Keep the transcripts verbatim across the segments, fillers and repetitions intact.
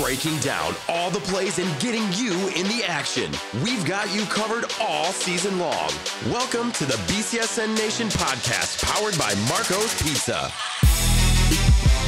breaking down all the plays and getting you in the action. We've got you covered all season long. Welcome to the B C S N Nation Podcast, powered by Marco's Pizza.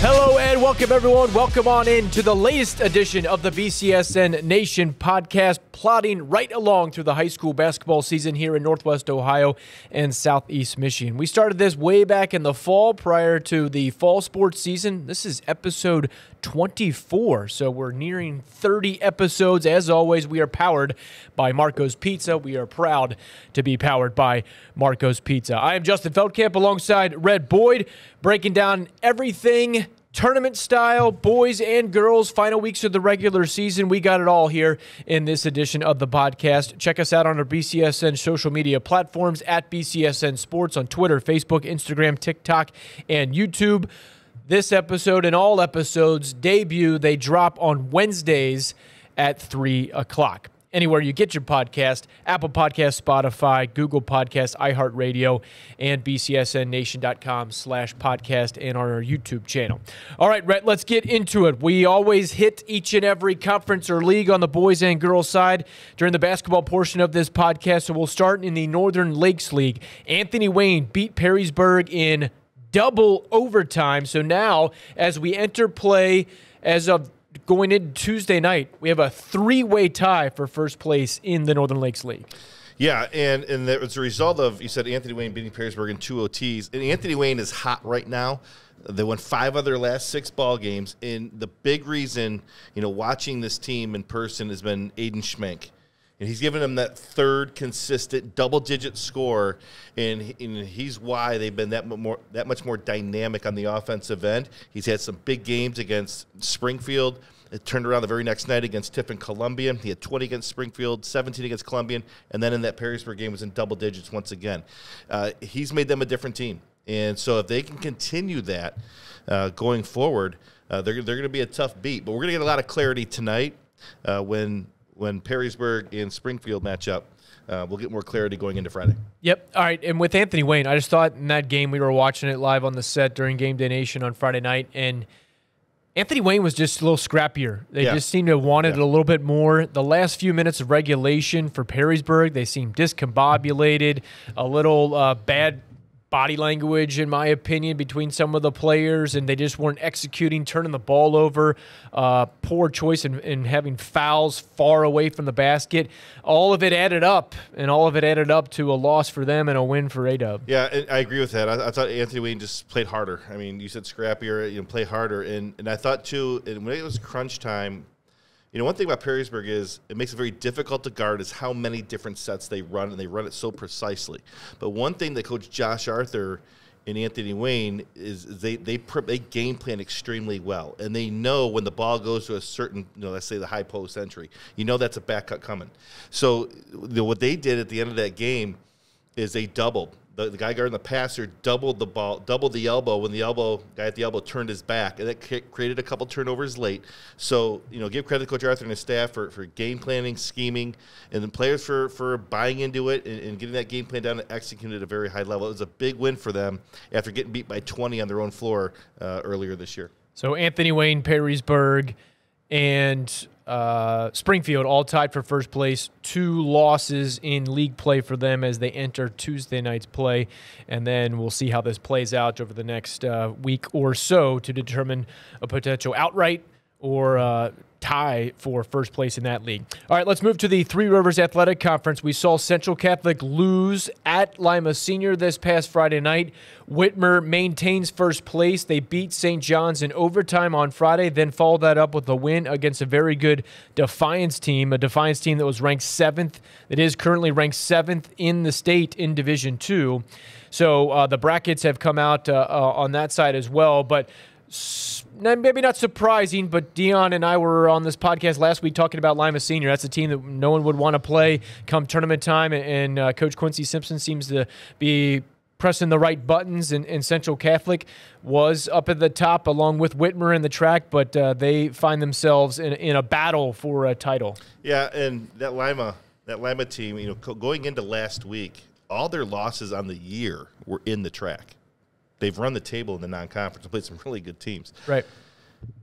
Hello and welcome, everyone. Welcome on in to the latest edition of the B C S N Nation Podcast, plodding right along through the high school basketball season here in Northwest Ohio and Southeast Michigan. We started this way back in the fall prior to the fall sports season. This is episode twenty-four, so we're nearing thirty episodes. As always, we are powered by Marco's Pizza. We are proud to be powered by Marco's Pizza. I am Justin Feldkamp alongside Red Boyd, breaking down everything tournament style, boys and girls, final weeks of the regular season. We got it all here in this edition of the podcast. Check us out on our B C S N social media platforms at B C S N Sports on Twitter, Facebook, Instagram, TikTok, and YouTube. This episode and all episodes debut. They drop on Wednesdays at three o'clock. Anywhere you get your podcast, Apple Podcasts, Spotify, Google Podcasts, iHeartRadio, and bcsnnation.com slash podcast and on our YouTube channel. All right, Rhett, let's get into it. We always hit each and every conference or league on the boys and girls side during the basketball portion of this podcast, so we'll start in the Northern Lakes League. Anthony Wayne beat Perrysburg in double overtime, so now as we enter play as of going into Tuesday night, we have a three-way tie for first place in the Northern Lakes League. Yeah, and, and that was a result of, you said, Anthony Wayne beating Perrysburg in two O Ts. And Anthony Wayne is hot right now. They won five of their last six ball games. And the big reason, you know, watching this team in person has been Aiden Schmenk. And he's given them that third consistent double-digit score, and, and he's why they've been that more that much more dynamic on the offensive end. He's had some big games against Springfield. It turned around the very next night against Tiffin-Columbian. He had twenty against Springfield, seventeen against Columbian, and then in that Perrysburg game was in double digits once again. Uh, he's made them a different team, and so if they can continue that uh, going forward, uh, they're, they're going to be a tough beat. But we're going to get a lot of clarity tonight uh, when – when Perrysburg and Springfield match up. Uh, we'll get more clarity going into Friday. Yep. All right, and with Anthony Wayne, I just thought in that game, we were watching it live on the set during Game Day Nation on Friday night, and Anthony Wayne was just a little scrappier. They yeah. just seemed to have wanted yeah. it a little bit more. The last few minutes of regulation for Perrysburg, they seemed discombobulated, a little uh, bad body language, in my opinion, between some of the players, and they just weren't executing, turning the ball over, uh, poor choice in, in having fouls far away from the basket. All of it added up, and all of it added up to a loss for them and a win for A-Dub. Yeah, I agree with that. I, I thought Anthony Wayne just played harder. I mean, you said scrappier, you know, play harder, and, and I thought, too, and when it was crunch time, you know, one thing about Perrysburg is it makes it very difficult to guard is how many different sets they run, and they run it so precisely. But one thing that Coach Josh Arthur and Anthony Wayne is they they, they game plan extremely well, and they know when the ball goes to a certain, you know, let's say the high post entry, you know that's a back cut coming. So the, what they did at the end of that game is they doubled. The, the guy guarding the passer doubled the ball, doubled the elbow when the elbow guy at the elbow turned his back, and that created a couple turnovers late. So, you know, give credit to Coach Arthur and his staff for, for game planning, scheming, and the players for, for buying into it and, and getting that game plan down and executing at a very high level. It was a big win for them after getting beat by twenty on their own floor uh, earlier this year. So Anthony Wayne, Perrysburg, and uh, Springfield all tied for first place. Two losses in league play for them as they enter Tuesday night's play. And then we'll see how this plays out over the next uh, week or so to determine a potential outright or uh, tie for first place in that league. All right, let's move to the Three Rivers Athletic Conference. We saw Central Catholic lose at Lima Senior this past Friday night. Whitmer maintains first place. They beat Saint John's in overtime on Friday, then followed that up with a win against a very good Defiance team, a Defiance team that was ranked seventh, that is currently ranked seventh in the state in Division two. So uh, the brackets have come out uh, uh, on that side as well, but maybe not surprising, but Deion and I were on this podcast last week talking about Lima Senior. That's a team that no one would want to play come tournament time, and, and uh, Coach Quincy Simpson seems to be pressing the right buttons, and, and Central Catholic was up at the top along with Whitmer in the track, but uh, they find themselves in, in a battle for a title. Yeah, and that Lima, that Lima team, you know, going into last week, all their losses on the year were in the track. They've run the table in the non-conference and played some really good teams. Right.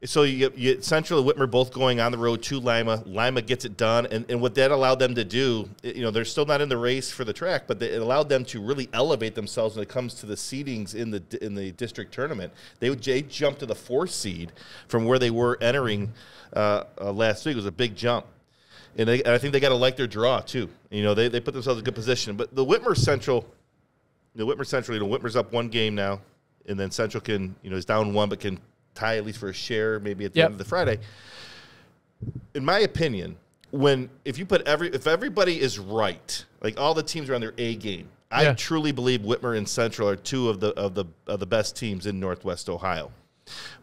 So you get, you get Central and Whitmer both going on the road to Lima. Lima gets it done, and, and what that allowed them to do, you know, they're still not in the race for the track, but they, it allowed them to really elevate themselves when it comes to the seedings in the in the district tournament. They, they jumped to the fourth seed from where they were entering uh, uh, last week. It was a big jump, and, they, and I think they got to like their draw too. You know, they they put themselves in a good position. But the Whitmer Central, the Whitmer Central, you know, Whitmer's up one game now, and then Central can, you know, is down one but can tie at least for a share, maybe at the yep. end of the Friday. In my opinion, when if you put every if everybody is right, like all the teams are on their A game, yeah. I truly believe Whitmer and Central are two of the of the of the best teams in Northwest Ohio.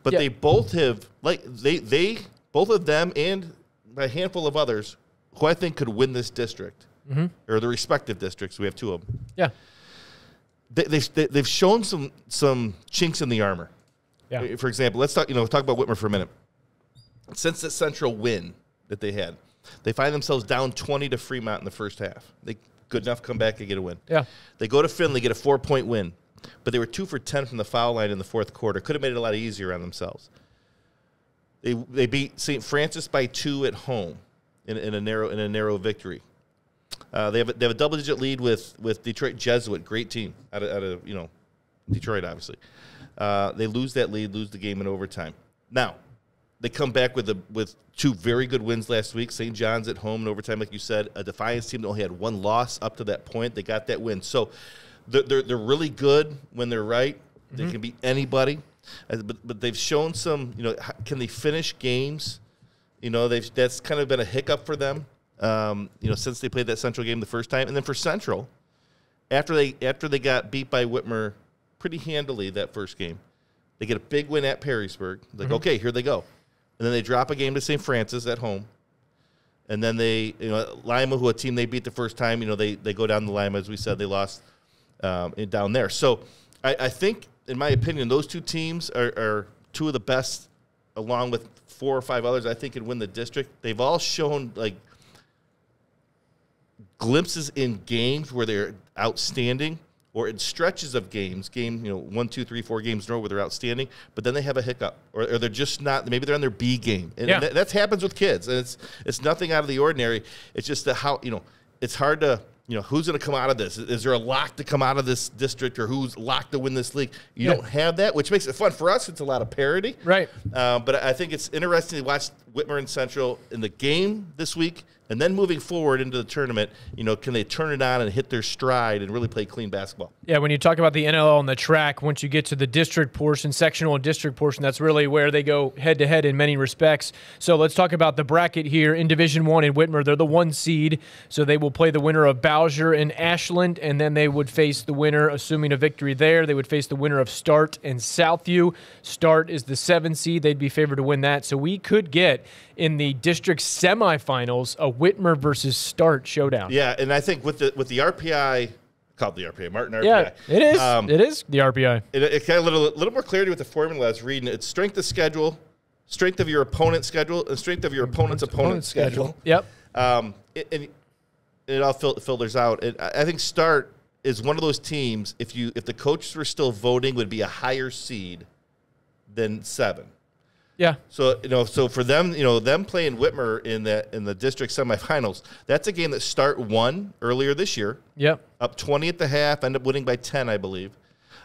But yep. they both have like they they both of them and a handful of others who I think could win this district mm-hmm. or the respective districts. We have two of them. Yeah, they, they've they've shown some some chinks in the armor. Yeah. For example, let's talk. You know, talk about Whitmer for a minute. Since the Central win that they had, they find themselves down twenty to Fremont in the first half. They good enough come back and get a win. Yeah, they go to Findlay, get a four point win, but they were two for ten from the foul line in the fourth quarter. Could have made it a lot easier on themselves. They they beat Saint Francis by two at home in, in a narrow in a narrow victory. Uh, they have a, they have a double digit lead with with Detroit Jesuit, great team out of, out of you know Detroit, obviously. Uh, they lose that lead, lose the game in overtime. Now, they come back with a, with two very good wins last week. Saint John's at home in overtime, like you said. A Defiance team that only had one loss up to that point. They got that win. So they're, they're, they're really good when they're right. They mm-hmm. can beat anybody. But, but they've shown some, you know, can they finish games? You know, they've, that's kind of been a hiccup for them, um, you know, since they played that Central game the first time. And then for Central, after they after they got beat by Whitmer, pretty handily that first game. They get a big win at Perrysburg. Like, mm-hmm. okay, here they go. And then they drop a game to Saint Francis at home. And then they, you know, Lima, who a team they beat the first time, you know, they they go down to Lima, as we said, they lost um, down there. So I, I think, in my opinion, those two teams are, are two of the best, along with four or five others I think could win the district. They've all shown, like, glimpses in games where they're outstanding, or in stretches of games, game, you know, one, two, three, four games in a row where they're outstanding, but then they have a hiccup, or, or they're just not, maybe they're on their B game. And yeah. that, that happens with kids, and it's it's nothing out of the ordinary. It's just the how, you know, it's hard to, you know, who's going to come out of this? Is there a lock to come out of this district, or who's locked to win this league? You yeah. don't have that, which makes it fun. For us, it's a lot of parity. Right. Uh, but I think it's interesting to watch Whitmer and Central in the game this week, and then moving forward into the tournament, you know, can they turn it on and hit their stride and really play clean basketball? Yeah, when you talk about the N L L and the track, once you get to the district portion, sectional and district portion, that's really where they go head-to-head in many respects. So let's talk about the bracket here in Division one in Whitmer. They're the one seed, so they will play the winner of Bowser and Ashland, and then they would face the winner, assuming a victory there, they would face the winner of Start and Southview. Start is the seven seed. They'd be favored to win that. So we could get, in the district semifinals, a Whitmer versus Start showdown. Yeah, and I think with the with the R P I, called the R P I, Martin R P I. Yeah, it is. Um, it is the R P I. It, it got a little, little more clarity with the formula I was reading. It's strength of schedule, strength of your opponent's schedule, and strength of your opponent's opponent's, opponent's schedule. schedule. Yep. Um, it, and it all fil filters out. It, I think Start is one of those teams, if, you, if the coaches were still voting, would be a higher seed than seven. Yeah. So you know, so for them, you know, them playing Whitmer in the in the district semifinals, that's a game that Start won earlier this year. Yep. Up twenty at the half, end up winning by ten, I believe.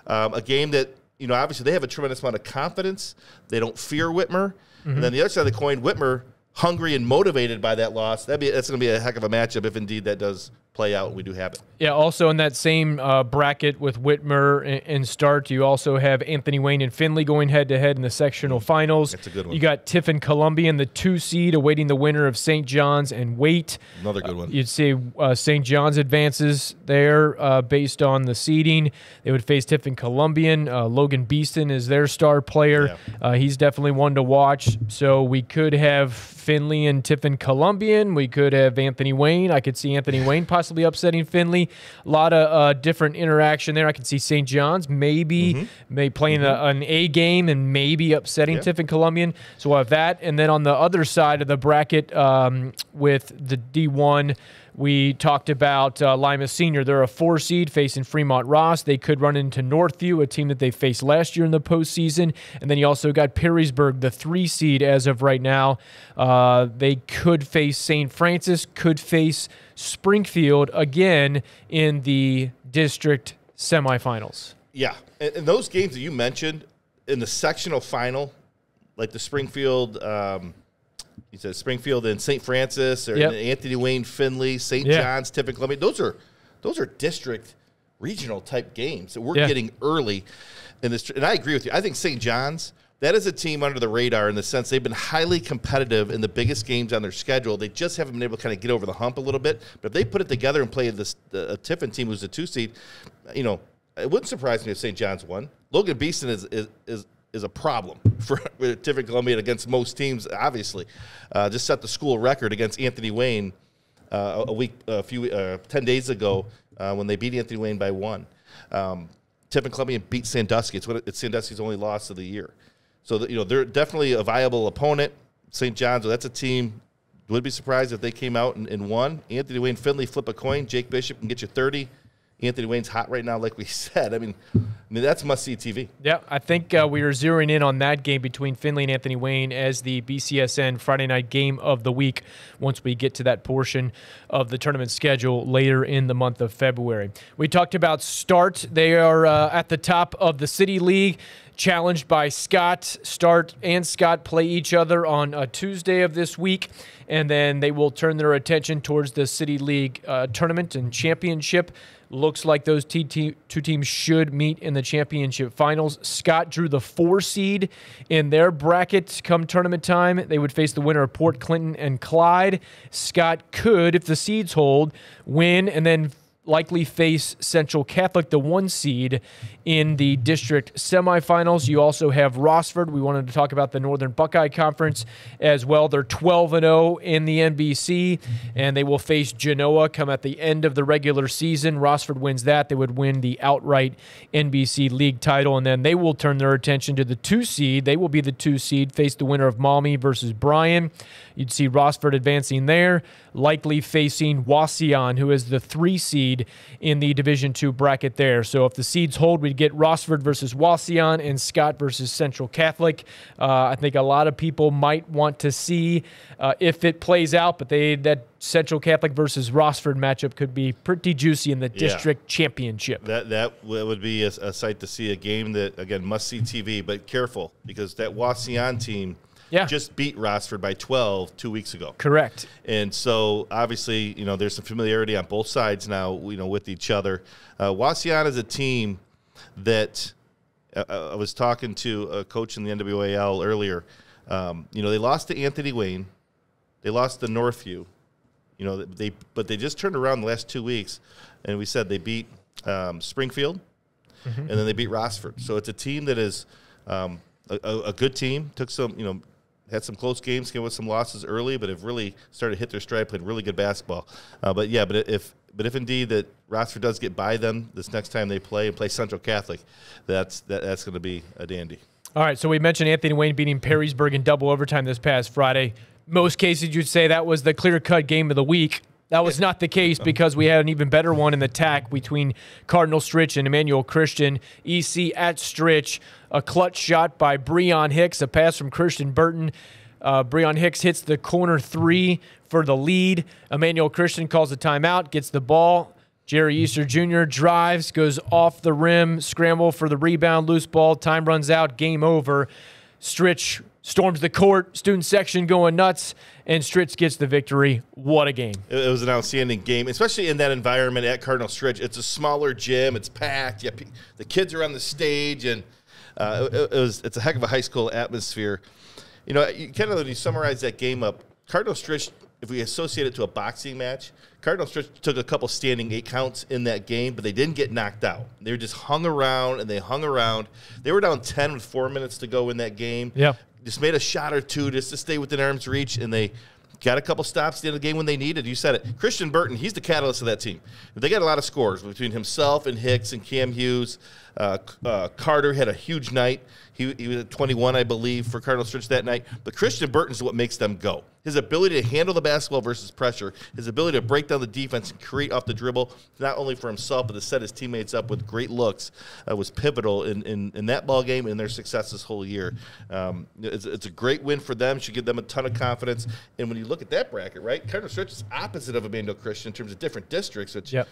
Um, a game that, you know, obviously they have a tremendous amount of confidence. They don't fear Whitmer. Mm-hmm. And then the other side of the coin, Whitmer, hungry and motivated by that loss. That'd be that's going to be a heck of a matchup if indeed that does play out. We do have it. Yeah. Also in that same uh, bracket with Whitmer and, and Start, you also have Anthony Wayne and Findlay going head to head in the sectional finals. That's a good one. You got Tiffin-Columbian, the two seed, awaiting the winner of Saint John's and Waite. Another good one. Uh, you'd see uh, Saint John's advances there uh, based on the seeding. They would face Tiffin-Columbian. Uh, Logan Beeston is their star player. Yeah. Uh, he's definitely one to watch. So we could have Findlay and Tiffin-Columbian. We could have Anthony Wayne. I could see Anthony Wayne possibly upsetting Findlay. A lot of uh, different interaction there. I could see Saint John's maybe mm-hmm. may playing mm-hmm. a, an A game and maybe upsetting yeah. Tiffin-Columbian. So we'll have that. And then on the other side of the bracket, um, with the D one. We talked about uh, Lima Senior. They're a four seed facing Fremont Ross. They could run into Northview, a team that they faced last year in the postseason. And then you also got Perrysburg, the three seed as of right now. Uh, they could face Saint Francis, could face Springfield again in the district semifinals. Yeah, and those games that you mentioned in the sectional final, like the Springfield, um, you said Springfield and Saint Francis, or yep. Anthony Wayne, Findlay, Saint Yeah. John's, Tiffin-Columbian. Those are those are district regional type games that we're yeah. getting early in this. And I agree with you. I think Saint John's, that is a team under the radar in the sense they've been highly competitive in the biggest games on their schedule. They just haven't been able to kind of get over the hump a little bit. But if they put it together and play this uh, a Tiffin team who's a two seed, you know, it wouldn't surprise me if Saint John's won. Logan Beeston is is is, is a problem for Tiffin-Columbian against most teams. Obviously, uh, just set the school record against Anthony Wayne uh, a week, a few, uh, ten days ago uh, when they beat Anthony Wayne by one. Um, Tiffin-Columbian beat Sandusky. It's what it's Sandusky's only loss of the year. So the, you know they're definitely a viable opponent. Saint John's, that's a team. Would be surprised if they came out and, and won. Anthony Wayne, Findlay, flip a coin. Jake Bishop can get you thirty. Anthony Wayne's hot right now, like we said. I mean, I mean that's must-see T V. Yeah, I think uh, we are zeroing in on that game between Findlay and Anthony Wayne as the B C S N Friday night game of the week once we get to that portion of the tournament schedule later in the month of February. We talked about Start. They are uh, at the top of the City League, challenged by Scott. Start and Scott play each other on a Tuesday of this week, and then they will turn their attention towards the City League uh, tournament and championship. Looks like those two teams should meet in the championship finals. Scott drew the four seed in their bracket come tournament time. They would face the winner of Port Clinton and Clyde. Scott could, if the seeds hold, win and then likely face Central Catholic, the one seed, in the district semifinals. You also have Rossford. We wanted to talk about the Northern Buckeye Conference as well. They're twelve and oh in the N B C, and they will face Genoa come at the end of the regular season. Rossford wins that. They would win the outright N B C League title, and then they will turn their attention to the two seed. They will be the two seed, face the winner of Maumee versus Bryan. You'd see Rossford advancing there, likely facing Wauseon, who is the three seed in the Division two bracket there. So if the seeds hold, we'd get Rossford versus Wauseon and Scott versus Central Catholic. Uh, I think a lot of people might want to see uh, if it plays out, but they that Central Catholic versus Rossford matchup could be pretty juicy in the yeah. district championship. That that would be a, a sight to see, a game that, again, must-see T V, but careful because that Wauseon team Yeah. just beat Rossford by twelve two weeks ago. Correct. And so, obviously, you know, there's some familiarity on both sides now, you know, with each other. Uh, Wauseon is a team that uh, I was talking to a coach in the N W A L earlier. Um, you know, they lost to Anthony Wayne. They lost to Northview. You know, they but they just turned around the last two weeks, and we said they beat um, Springfield, mm-hmm. and then they beat Rossford. So it's a team that is um, a, a good team, took some, you know, had some close games, came with some losses early, but have really started to hit their stride, played really good basketball. Uh, but, yeah, but if but if indeed that Rossford does get by them this next time they play and play Central Catholic, that's that, that's going to be a dandy. All right, so we mentioned Anthony Wayne beating Perrysburg in double overtime this past Friday. Most cases you'd say that was the clear-cut game of the week. That was not the case because we had an even better one in the tack between Cardinal Stritch and Emmanuel Christian. E C at Stritch, a clutch shot by Breon Hicks, a pass from Christian Burton. Uh, Breon Hicks hits the corner three for the lead. Emmanuel Christian calls a timeout, gets the ball. Jerry Easter Junior drives, goes off the rim, scramble for the rebound, loose ball, time runs out, game over. Stritch storms the court, student section going nuts, and Stritch gets the victory. What a game. It was an outstanding game, especially in that environment at Cardinal Stritch. It's a smaller gym. It's packed. Yeah, the kids are on the stage, and uh, it, it was, it's a heck of a high school atmosphere. You know, you kind of, when you summarize that game up, Cardinal Stritch, if we associate it to a boxing match, Cardinal Stritch took a couple standing eight counts in that game, but they didn't get knocked out. They were just hung around, and they hung around. They were down ten with four minutes to go in that game. Yeah. Just made a shot or two just to stay within arm's reach, and they got a couple stops at the end of the game when they needed. You said it. Christian Burton, he's the catalyst of that team. They got a lot of scores between himself and Hicks and Cam Hughes. Uh, uh, Carter had a huge night. He, he was at twenty-one, I believe, for Cardinal Stritch that night. But Christian Burton's what makes them go. His ability to handle the basketball versus pressure, his ability to break down the defense and create off the dribble, not only for himself but to set his teammates up with great looks, uh, was pivotal in, in, in that ball game and their success this whole year. Um, it's, it's a great win for them. Should give them a ton of confidence. And when you look at that bracket, right, Cardinal Stritch is opposite of Emmanuel Christian in terms of different districts, which yep.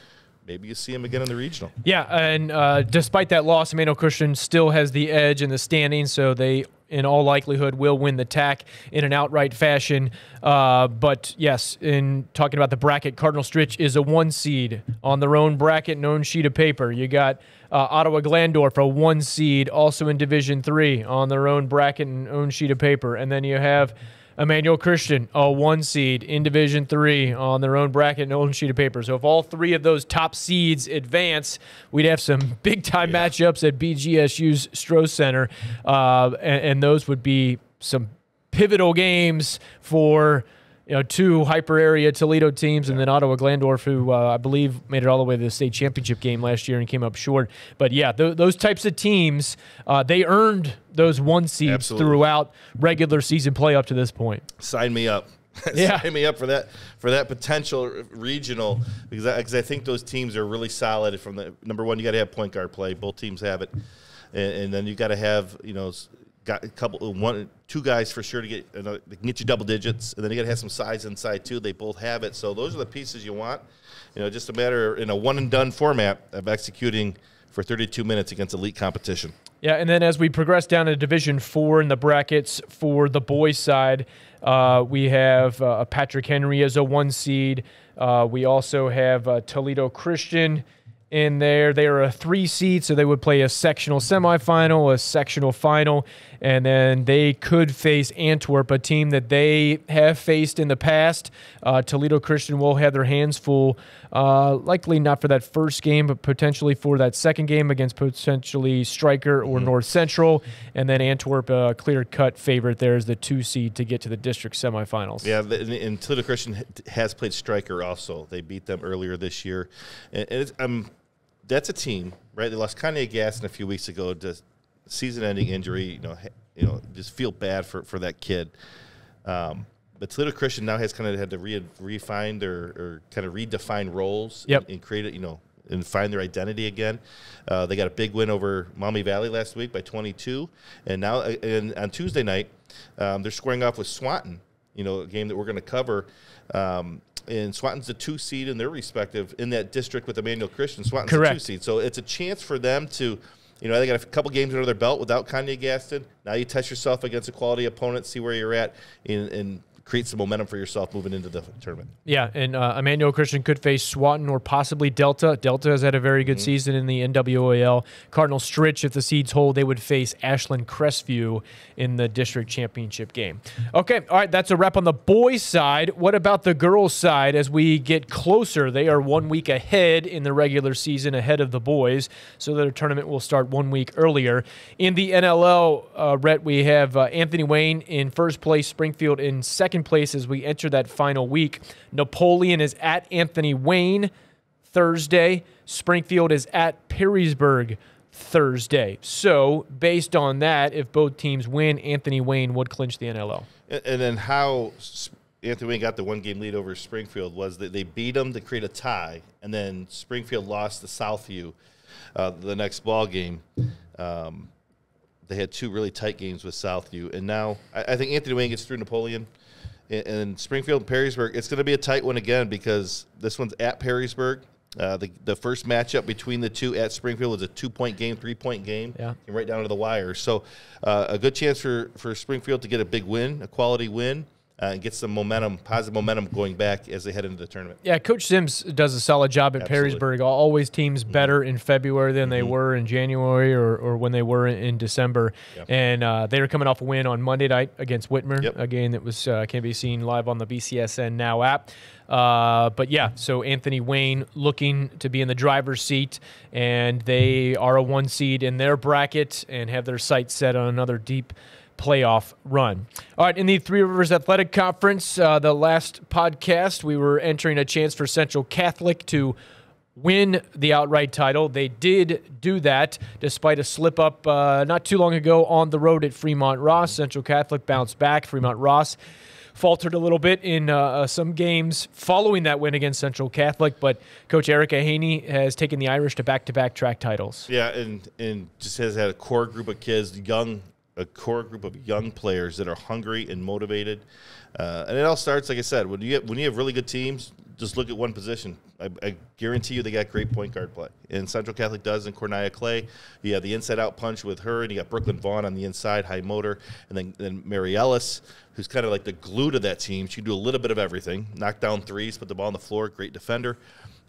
maybe you see him again in the regional. Yeah, and uh, despite that loss, Emmanuel Christian still has the edge in the standings, so they in all likelihood will win the T A C in an outright fashion. Uh, but yes, in talking about the bracket, Cardinal Stritch is a one seed on their own bracket and own sheet of paper. You got uh, Ottawa Glandorf, a one seed, also in Division three on their own bracket and own sheet of paper. And then you have Emmanuel Christian, a one seed in Division three on their own bracket and own sheet of paper. So if all three of those top seeds advance, we'd have some big-time yeah. matchups at B G S U's Stroh Center, uh, and, and those would be some pivotal games for you know two hyper-area Toledo teams yeah. and then Ottawa Glandorf, who uh, I believe made it all the way to the state championship game last year and came up short. But, yeah, th those types of teams, uh, they earned – those one seeds Absolutely. Throughout regular season play up to this point. Sign me up. Yeah. Sign me up for that for that potential regional, because I, because I think those teams are really solid. From the number one, you got to have point guard play. Both teams have it, and, and then you got to have you know got a couple one two guys for sure to get you know, they can get you double digits, and then you got to have some size inside too. They both have it, so those are the pieces you want. You know, just a matter in a one and done format of executing for thirty-two minutes against elite competition. Yeah, and then as we progress down to Division Four in the brackets for the boys' side, uh, we have uh, Patrick Henry as a one seed. Uh, we also have uh, Toledo Christian in there. They are a three seed, so they would play a sectional semifinal, a sectional final, and then they could face Antwerp, a team that they have faced in the past. Uh, Toledo Christian will have their hands full, uh, likely not for that first game, but potentially for that second game against potentially Stryker or mm-hmm. North Central, and then Antwerp, a clear-cut favorite there as the two seed to get to the district semifinals. Yeah, and Toledo Christian has played Stryker also. They beat them earlier this year, and it's, um, that's a team, right? They lost Kanye Gaston a few weeks ago to season-ending injury. You know, you know, just feel bad for for that kid. Um, but Toledo Christian now has kind of had to re refine their or kind of redefine roles yep. and, and create it, you know, and find their identity again. Uh, they got a big win over Maumee Valley last week by twenty-two, and now and on Tuesday night um, they're squaring off with Swanton. You know, a game that we're going to cover. Um, And Swanton's the two seed in their respective in that district with Emmanuel Christian. Swanton's Correct. the two seed, so it's a chance for them to, you know, they got a couple games under their belt without Kanye Gaston. Now you test yourself against a quality opponent, see where you're at, and, and create some momentum for yourself moving into the tournament. Yeah, and uh, Emmanuel Christian could face Swanton or possibly Delta. Delta has had a very good mm-hmm. season in the N W A L. Cardinal Stritch, if the seeds hold, they would face Ashland Crestview in the district championship game. Okay, all right, that's a wrap on the boys' side. What about the girls' side as we get closer? They are one week ahead in the regular season, ahead of the boys, so their tournament will start one week earlier. In the N L L, uh, Rhett, we have uh, Anthony Wayne in first place, Springfield in second place as we enter that final week. Napoleon is at Anthony Wayne Thursday. Springfield is at Perrysburg Thursday. So, based on that, if both teams win, Anthony Wayne would clinch the N L L. And, and then how Anthony Wayne got the one-game lead over Springfield was that they beat them to create a tie, and then Springfield lost to Southview uh, the next ball game. Um, they had two really tight games with Southview, and now I, I think Anthony Wayne gets through Napoleon. And Springfield and Perrysburg, it's going to be a tight one again because this one's at Perrysburg. Uh, the, the first matchup between the two at Springfield was a two-point game, three-point game, yeah. and right down to the wire. So uh, a good chance for, for Springfield to get a big win, a quality win, Uh, and get some momentum, positive momentum going back as they head into the tournament. Yeah, Coach Sims does a solid job at Absolutely. Perrysburg. Always teams better in February than mm-hmm. they were in January or, or when they were in December. Yeah. And uh, they were coming off a win on Monday night against Whitmer, yep. a game that was uh, can be seen live on the B C S N Now app. Uh, but, yeah, so Anthony Wayne looking to be in the driver's seat, and they are a one seed in their bracket and have their sights set on another deep playoff run. All right, in the Three Rivers Athletic Conference, uh, the last podcast, we were entering a chance for Central Catholic to win the outright title. They did do that despite a slip-up uh, not too long ago on the road at Fremont Ross. Central Catholic bounced back. Fremont Ross faltered a little bit in uh, some games following that win against Central Catholic, but Coach Eric Ahaney has taken the Irish to back-to-back track titles. Yeah, and, and just has had a core group of kids, young a core group of young players that are hungry and motivated. Uh, and it all starts, like I said, when you, have, when you have really good teams, just look at one position. I, I guarantee you they got great point guard play. And Central Catholic does, and Cornelia Clay. You have the inside-out punch with her, and you got Brooklyn Vaughn on the inside, high motor. And then, then Mary Ellis, who's kind of like the glue to that team. She can do a little bit of everything. Knock down threes, put the ball on the floor, great defender.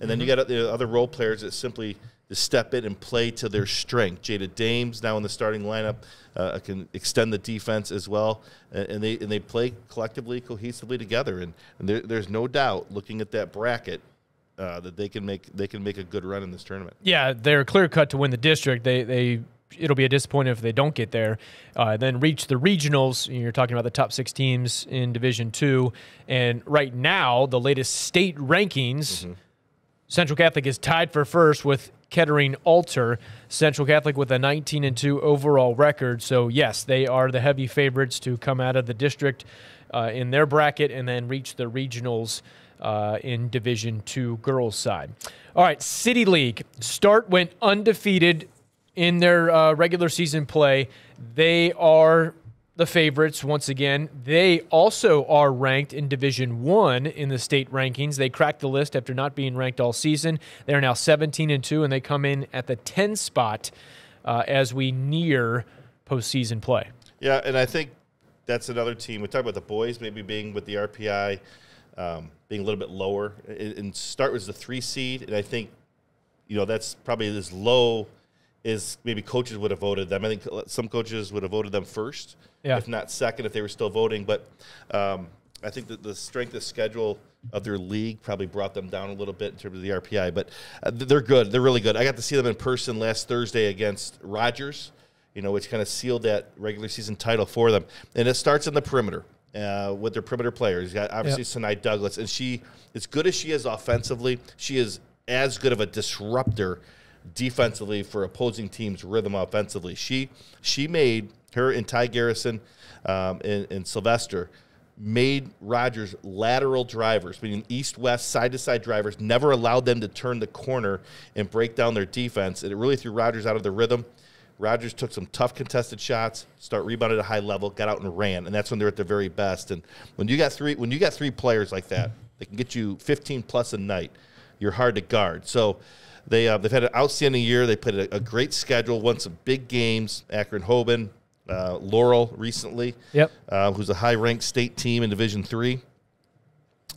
And then mm-hmm. you got the other role players that simply step in and play to their strength. Jada Dames now in the starting lineup uh, can extend the defense as well, and, and they and they play collectively, cohesively together. And, and there, there's no doubt, looking at that bracket, uh, that they can make they can make a good run in this tournament. Yeah, they're clear cut to win the district. They they. It'll be a disappointment if they don't get there. Uh, then reach the regionals. You're talking about the top six teams in Division Two, and right now the latest state rankings, mm-hmm. Central Catholic is tied for first with Kettering Altar. Central Catholic with a nineteen and two overall record. So yes, they are the heavy favorites to come out of the district uh, in their bracket and then reach the regionals Uh, in Division Two girls' side. All right, City League. Start went undefeated in their uh, regular season play. They are the favorites once again. They also are ranked in Division One in the state rankings. They cracked the list after not being ranked all season. They are now seventeen and two, and they come in at the ten spot uh, as we near postseason play. Yeah, and I think that's another team. We talk about the boys maybe being with the R P I. Um, being a little bit lower, and Start was the three seed, and I think, you know, that's probably as low as maybe coaches would have voted them. I think some coaches would have voted them first, yeah. if not second, if they were still voting. But um, I think that the strength of schedule of their league probably brought them down a little bit in terms of the R P I. But uh, they're good. They're really good. I got to see them in person last Thursday against Rogers, you know, which kind of sealed that regular season title for them. And it starts in the perimeter. Uh, with their perimeter players. You got obviously yep. Sinai Douglas, and she, as good as she is offensively, she is as good of a disruptor defensively for opposing teams' rhythm offensively. She she made, her and Ty Garrison um, and, and Sylvester made Rogers lateral drivers, meaning east-west, side-to-side drivers, never allowed them to turn the corner and break down their defense, and it really threw Rogers out of the rhythm. Rogers took some tough contested shots, Start rebounded at a high level, got out and ran, and that's when they're at their very best. And when you got three, when you got three players like that, they can get you fifteen plus a night. You're hard to guard. So they uh, they've had an outstanding year. They played a, a great schedule, won some big games. Akron Hoban, uh, Laurel recently, yep, uh, who's a high-ranked state team in Division Three.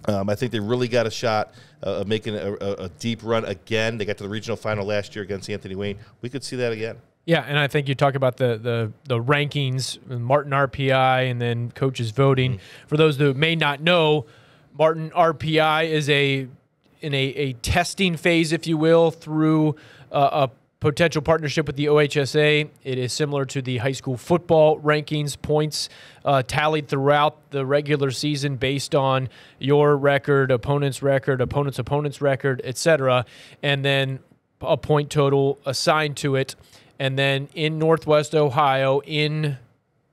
Um, I think they really got a shot uh, of making a, a, a deep run again. They got to the regional final last year against Anthony Wayne. We could see that again. Yeah, and I think you talk about the the, the rankings, Martin R P I, and then coaches voting. Mm-hmm. For those who may not know, Martin R P I is a in a, a testing phase, if you will, through uh, a potential partnership with the O H S A. It is similar to the high school football rankings, points uh, tallied throughout the regular season based on your record, opponent's record, opponent's opponent's record, et cetera, and then a point total assigned to it. And then in Northwest Ohio, in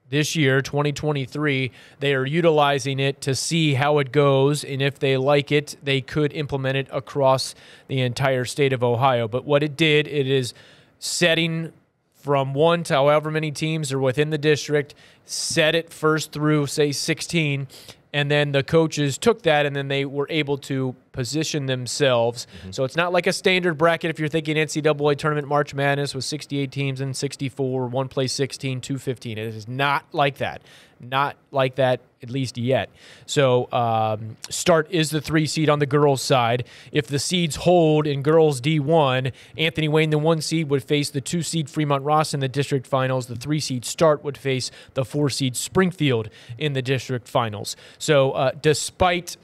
this year, twenty twenty-three, they are utilizing it to see how it goes. And if they like it, they could implement it across the entire state of Ohio. But what it did, it is setting from one to however many teams are within the district, set it first through, say, sixteen. And then the coaches took that, and then they were able to position themselves. Mm-hmm. So it's not like a standard bracket if you're thinking N C double A Tournament March Madness with sixty-eight teams and sixty-four, one plays sixteen, two fifteen. It is not like that. Not like that, at least yet. So um, Start is the three seed on the girls' side. If the seeds hold in girls D one, Anthony Wayne, the one seed, would face the two seed Fremont Ross in the district finals. The three seed Start would face the four seed Springfield in the district finals. So uh, despite,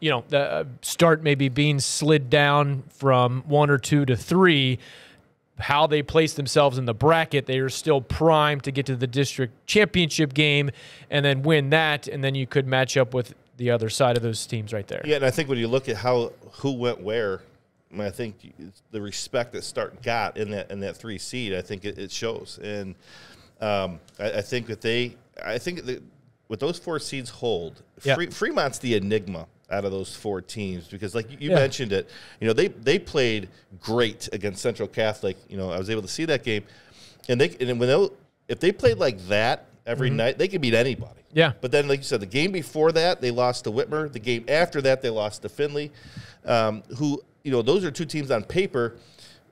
you know, the uh, Start maybe being slid down from one or two to three, how they place themselves in the bracket, they are still primed to get to the district championship game and then win that, and then you could match up with the other side of those teams right there. Yeah, and I think when you look at how who went where, I mean, I think the respect that Start got in that in that three seed, I think it, it shows. And um, I, I think that they, I think that with those four seeds hold, yeah. Fre Fremont's the enigma out of those four teams because, like you yeah. mentioned it, you know, they, they played great against Central Catholic. You know, I was able to see that game. And they and when they, if they played like that every mm-hmm. night, they could beat anybody. Yeah. But then, like you said, the game before that, they lost to Whitmer. The game after that, they lost to Findlay, um, who, you know, those are two teams on paper.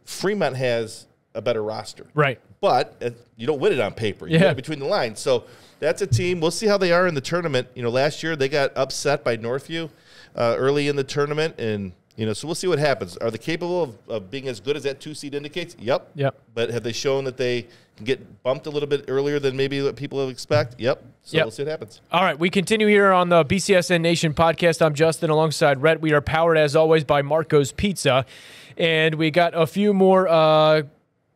Fremont has a better roster. Right. But uh, you don't win it on paper. You yeah. win it between the lines. So that's a team. We'll see how they are in the tournament. You know, last year they got upset by Northview uh, early in the tournament. And, you know, so we'll see what happens. Are they capable of, of being as good as that two seed indicates? Yep. Yep. But have they shown that they can get bumped a little bit earlier than maybe what people expect? Yep. So yep. we'll see what happens. All right. We continue here on the B C S N Nation podcast. I'm Justin alongside Rhett. We are powered, as always, by Marco's Pizza. And we got a few more uh,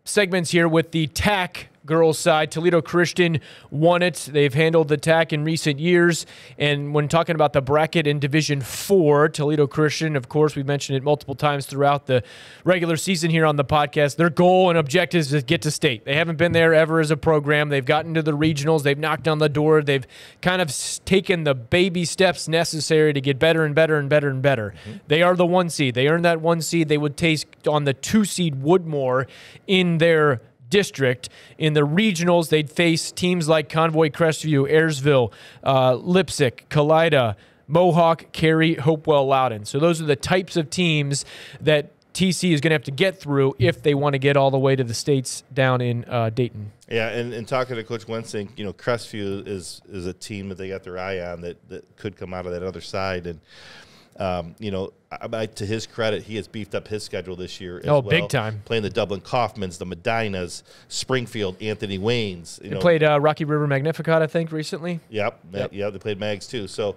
segments here with the T A C girls' side. Toledo Christian won it. They've handled the T A C in recent years. And when talking about the bracket in Division four, Toledo Christian, of course, we've mentioned it multiple times throughout the regular season here on the podcast. Their goal and objective is to get to state. They haven't been there ever as a program. They've gotten to the regionals. They've knocked on the door. They've kind of taken the baby steps necessary to get better and better and better and better. Mm-hmm. They are the one seed. They earned that one seed. They would taste on the two seed Woodmore in their district. In the regionals, they'd face teams like Convoy, Crestview, Ayresville, uh, Lipsick, Kaleida, Mohawk, Cary, Hopewell, Loudon. So those are the types of teams that T C is going to have to get through if they want to get all the way to the states down in uh, Dayton. Yeah, and, and talking to Coach Wensing, you know, Crestview is is a team that they got their eye on that, that could come out of that other side. And Um, you know, I, I, to his credit, he has beefed up his schedule this year as oh, well. Big time. Playing the Dublin Kaufmans, the Medinas, Springfield, Anthony Waynes. You they know. played uh, Rocky River Magnificat, I think, recently. Yep. yep. Yeah, they played Mags, too. So,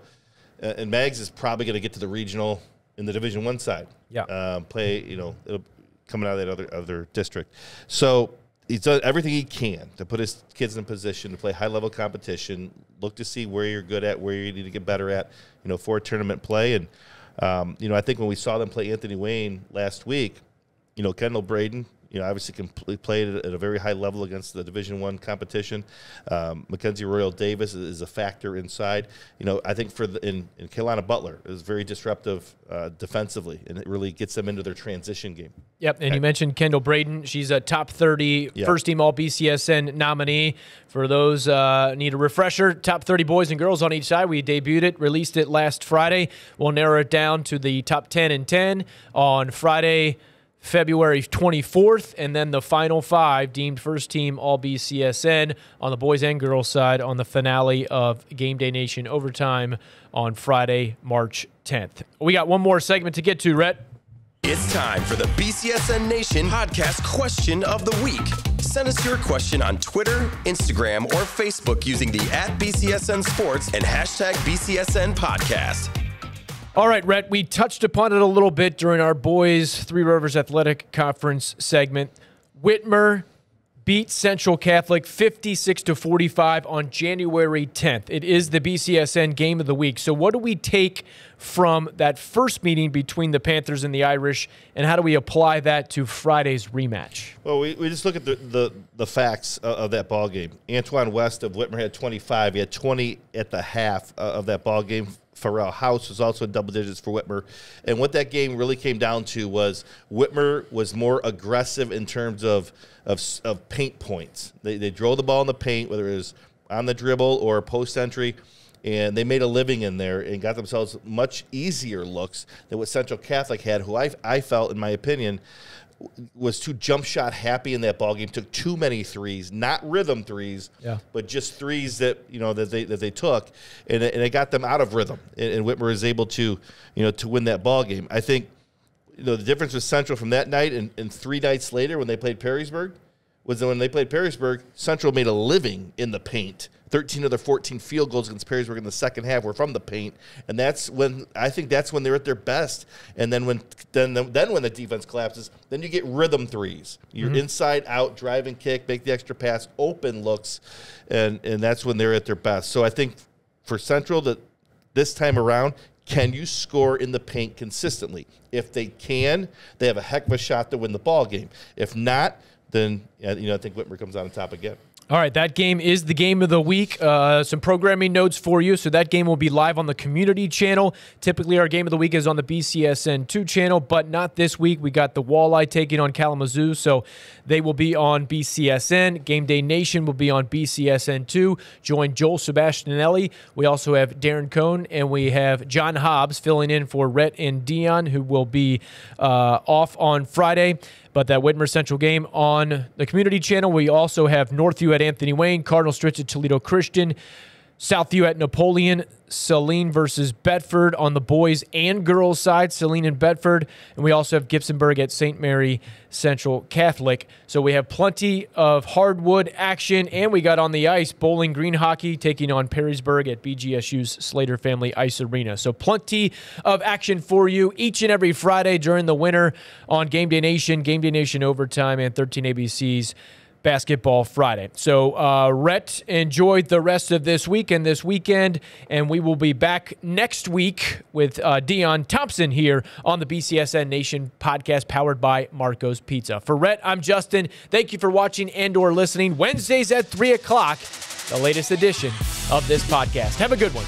uh, and Mags is probably going to get to the regional in the Division One side. Yeah. Um, play, you know, it'll, coming out of that other, other district. So he's done everything he can to put his kids in position to play high-level competition, look to see where you're good at, where you need to get better at, you know, for tournament play. And, um, you know, I think when we saw them play Anthony Wayne last week, you know, Kendall Braden, you know, obviously completely played at a very high level against the Division One competition. Um, Mackenzie Royal Davis is a factor inside. You know, I think for the, in, in Kailana Butler is very disruptive uh, defensively, and it really gets them into their transition game. Yep, and okay. you mentioned Kendall Braden. She's a top thirty yep. first-team All B C S N nominee. For those uh, need a refresher, top thirty boys and girls on each side. We debuted it, released it last Friday. We'll narrow it down to the top ten and ten on Friday, February twenty-fourth, and then the final five deemed first team All B C S N on the boys and girls side on the finale of Game Day Nation Overtime on Friday, March tenth. We got one more segment to get to, Rhett. It's time for the B C S N Nation Podcast Question of the Week. Send us your question on Twitter, Instagram, or Facebook using the at B C S N Sports and hashtag B C S N Podcast. All right, Rhett, we touched upon it a little bit during our boys' Three Rivers Athletic Conference segment. Whitmer beat Central Catholic fifty-six to forty-five on January tenth. It is the B C S N Game of the Week. So what do we take from that first meeting between the Panthers and the Irish, and how do we apply that to Friday's rematch? Well, we, we just look at the, the, the facts of, of that ball game. Antoine West of Whitmer had twenty-five. He had twenty at the half of that ball game. Pharrell House was also in double digits for Whitmer. And what that game really came down to was Whitmer was more aggressive in terms of of, of paint points. They, they drove the ball in the paint, whether it was on the dribble or post-entry, and they made a living in there and got themselves much easier looks than what Central Catholic had, who I, I felt, in my opinion, was too jump shot happy in that ball game. Took too many threes, not rhythm threes, yeah. but just threes that you know that they that they took, and it, and it got them out of rhythm. And, and Whitmer is able to, you know, to win that ball game. I think, you know, the difference with Central from that night and, and three nights later when they played Perrysburg was that when they played Perrysburg, Central made a living in the paint. Thirteen of their fourteen field goals against Perrysburg in the second half were from the paint, and that's when I think that's when they're at their best. And then when then then when the defense collapses, then you get rhythm threes. You're mm-hmm. inside out, drive and kick, make the extra pass, open looks, and and that's when they're at their best. So I think for Central that this time around, can you score in the paint consistently? If they can, they have a heck of a shot to win the ball game. If not, then you know I think Whitmer comes out on top again. All right, that game is the game of the week. Uh, some programming notes for you. So that game will be live on the community channel. Typically, our game of the week is on the B C S N two channel, but not this week. We got the Walleye taking on Kalamazoo, so they will be on B C S N. Game Day Nation will be on B C S N two. Join Joel Sebastianelli. We also have Darren Cohn, and we have John Hobbs filling in for Rhett and Deion, who will be uh, off on Friday. But that Whitmer Central game on the community channel. We also have Northview at Anthony Wayne, Cardinal Stritch at Toledo Christian, Southview at Napoleon, Saline versus Bedford on the boys and girls side, Saline and Bedford. And we also have Gibsonburg at Saint Mary Central Catholic. So we have plenty of hardwood action, and we got on the ice Bowling Green hockey taking on Perrysburg at B G S U's Slater Family Ice Arena. So plenty of action for you each and every Friday during the winter on Game Day Nation, Game Day Nation Overtime, and thirteen A B C's Basketball Friday. So, uh, Rhett, enjoyed the rest of this week and this weekend, and we will be back next week with uh, Deion Thompson here on the B C S N Nation podcast powered by Marco's Pizza. For Rhett, I'm Justin. Thank you for watching and or listening. Wednesdays at three o'clock, the latest edition of this podcast. Have a good one.